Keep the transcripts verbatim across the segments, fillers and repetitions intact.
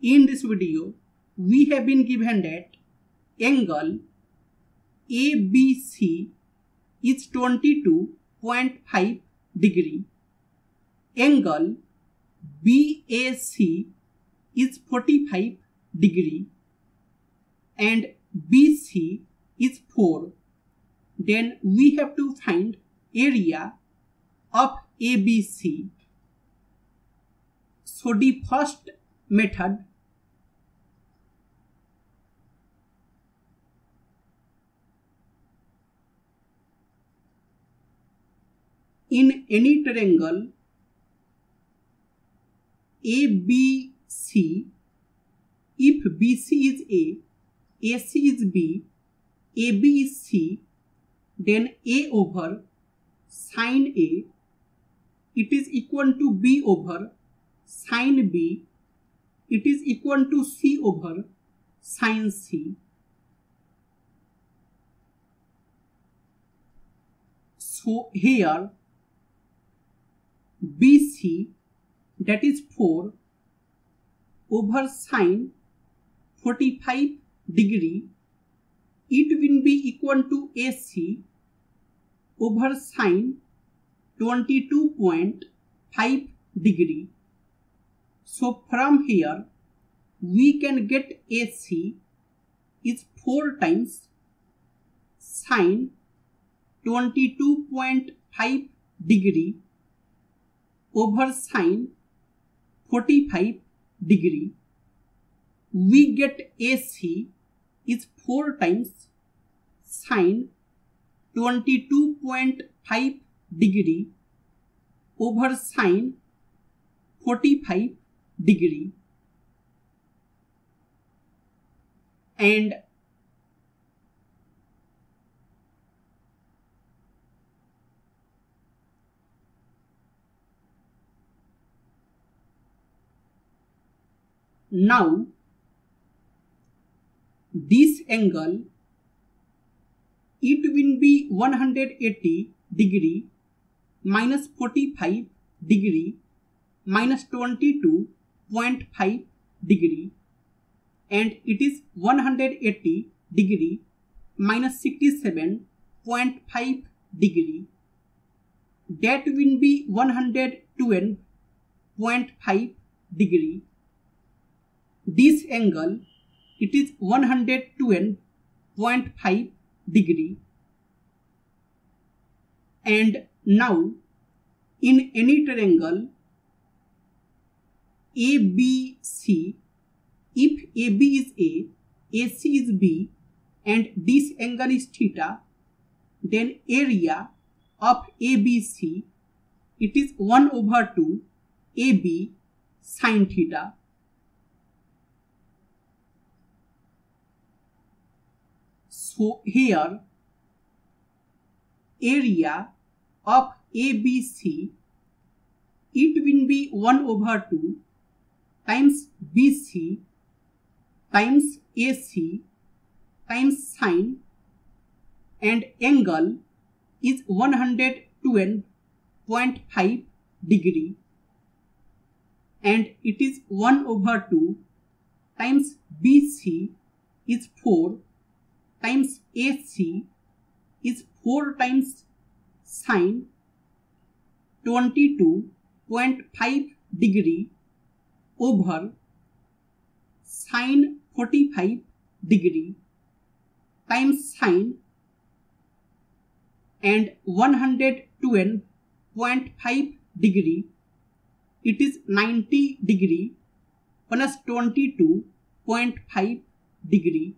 In this video, we have been given that angle A B C is twenty-two point five degree. Angle B A C is forty-five degree and B C is four. Then we have to find area of A B C. So the first method, in any triangle A B C, if B C is A, A C is B, A B is C, then A over sine A, it is equal to B over sine B, it is equal to C over sine C. So here B C, that is four, over sine forty-five degree, it will be equal to A C over sine twenty-two point five degree. So from here we can get A C is four times sine twenty-two point five degree over sine forty-five degree. We get A C is four times sine twenty-two point five degree over sine forty-five degree. And now this angle, it will be one hundred eighty degree minus forty-five degree minus twenty-two point five degree, and it is one hundred eighty degree minus sixty-seven point five degree. That will be one hundred twelve point five degree. This angle, it is one hundred twelve point five degree. And now in any triangle A B C, if A B is A, A C is B and this angle is theta, then area of A B C, it is one over two A B sine theta. So here area of A B C, it will be one over two times B C times A C times sine, and angle is one hundred twelve point five degree and it is one over two times B C is four times A C is four times sine twenty-two point five degree over sine forty-five degree times sine, and one hundred twelve point five degree, it is ninety degree plus twenty-two point five degree.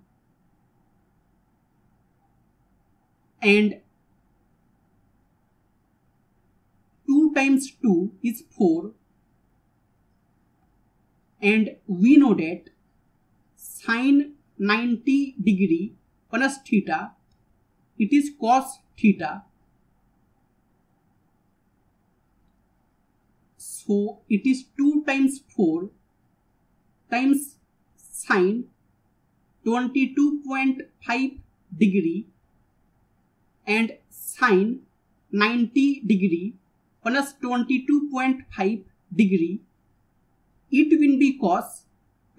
And two times two is four, and we know that sine ninety degree plus theta, it is cos theta. So it is two times four times sine twenty-two point five degree and sine ninety degree plus twenty-two point five degree, it will be cos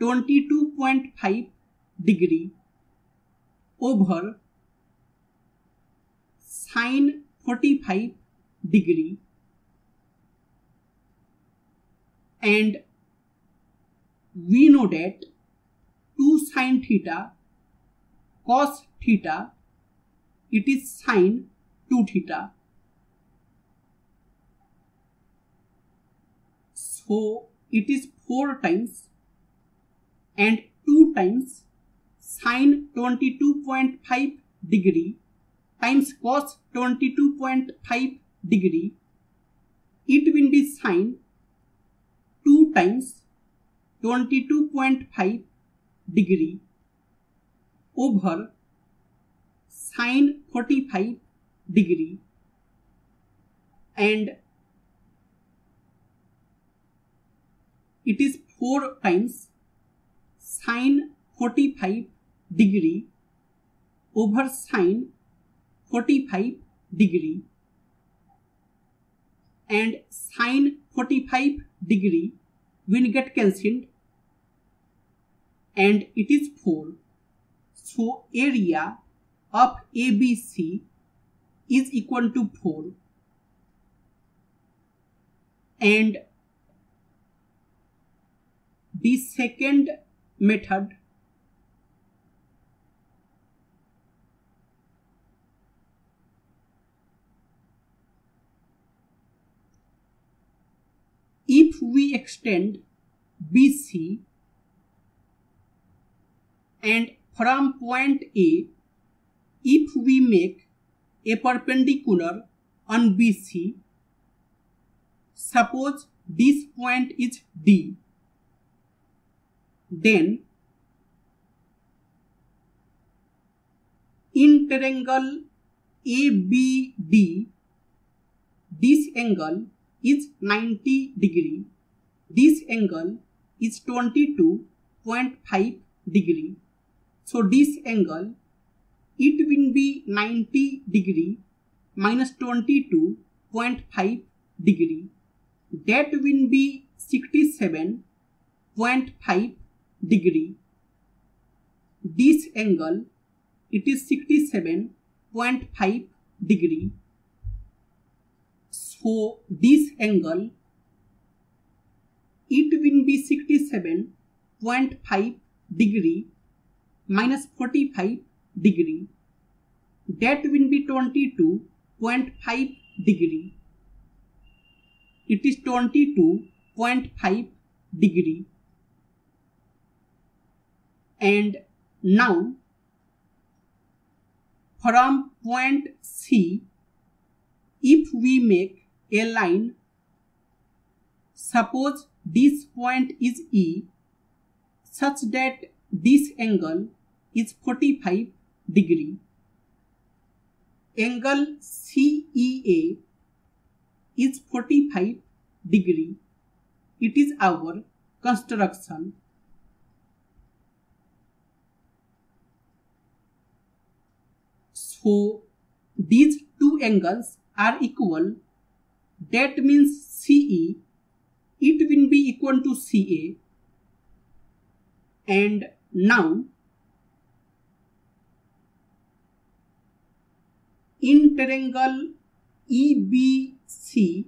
twenty-two point five degree over sine forty-five degree and we know that two sine theta cos theta it is sine two theta. So it is four times and two times sine twenty-two point five degree times cos twenty-two point five degree. It will be sine two times twenty-two point five degree over sine forty-five degree and it is four times sine forty-five degree over sine forty-five degree and sine forty-five degree will get cancelled and it is four. So area of A B C is equal to four and the second method if we extend B C and from point A if we make a perpendicular on B C, suppose this point is D, then in triangle A B D, this angle is ninety degree, this angle is twenty-two point five degree. So this angle it will be ninety degree minus twenty-two point five degree, that will be sixty-seven point five degree. This angle it is sixty-seven point five degree. So this angle it will be sixty-seven point five degree minus forty-five degree, that will be twenty-two point five degree. It is twenty-two point five degree and now from point C if we make a line, suppose this point is E such that this angle is forty-five degree. Angle C E A is forty-five degree. It is our construction. So these two angles are equal. That means C E it will be equal to C A and now in triangle E B C,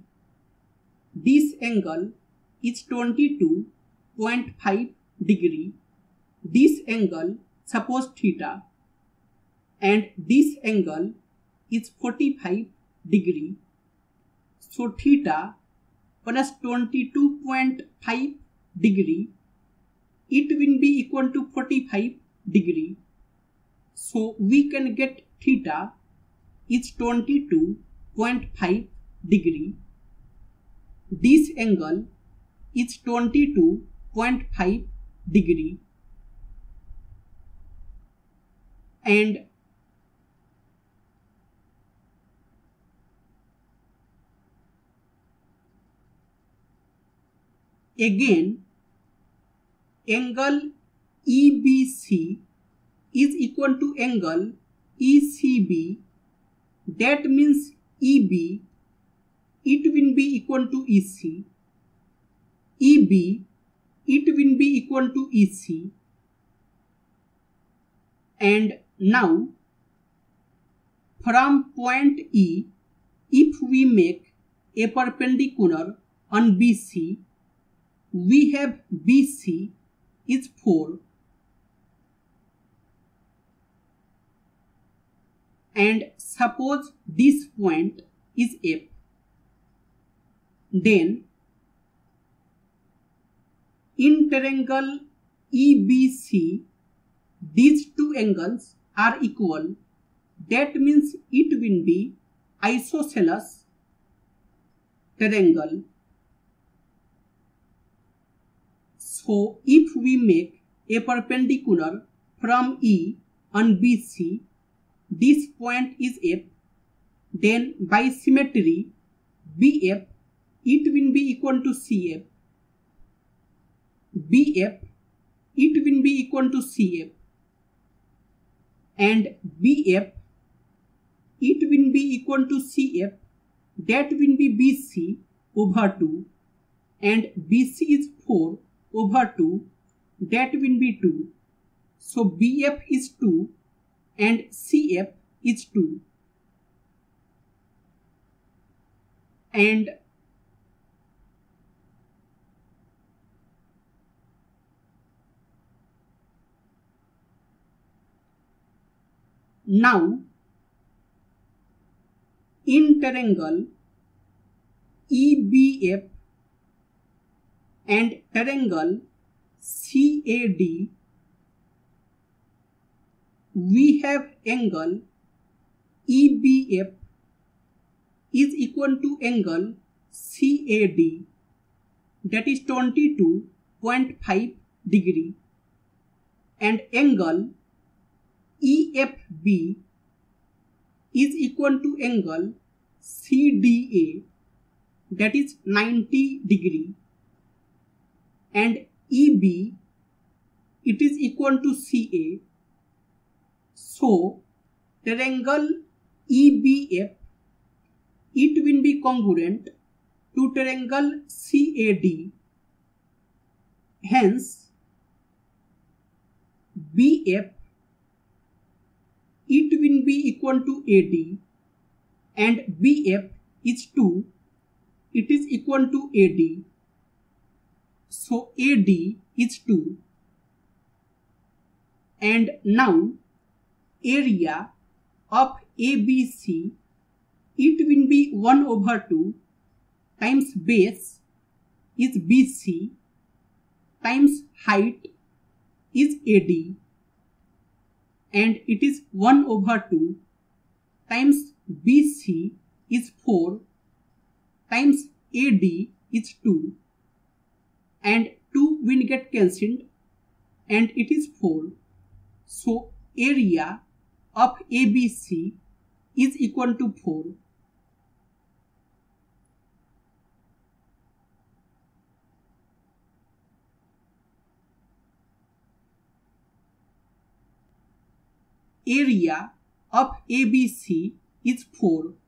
this angle is twenty-two point five degree, this angle suppose theta and this angle is forty-five degree. So theta plus twenty-two point five degree it will be equal to forty-five degree. So we can get theta is twenty-two point five degree. This angle is twenty-two point five degree and again angle E B C is equal to angle E C B, that means E B it will be equal to E C. E B it will be equal to E C. And now from point E, if we make a perpendicular on B C, we have B C is four and suppose this point is F, then in triangle E B C these two angles are equal, that means it will be isosceles triangle. So if we make a perpendicular from E on B C, this point is F, then by symmetry B F, it will be equal to C F. B F, it will be equal to C F. And B F, it will be equal to C F, that will be B C over two, and B C is four over two, that will be two. So B F is two and C F is two. And now in triangle E B F and triangle C A D, we have angle E B F is equal to angle C A D, that is twenty-two point five degree, and angle E F B is equal to angle C D A, that is ninety degree, and E B it is equal to C A. So triangle E B F it will be congruent to triangle C A D, hence B F it will be equal to A D, and B F is two, it is equal to A D, so A D is two. And now area of A B C it will be one over two times base is B C times height is A D, and it is one over two times B C is four times A D is two, and two will get cancelled and it is four. So area of A B C is equal to four. Area of A B C is four.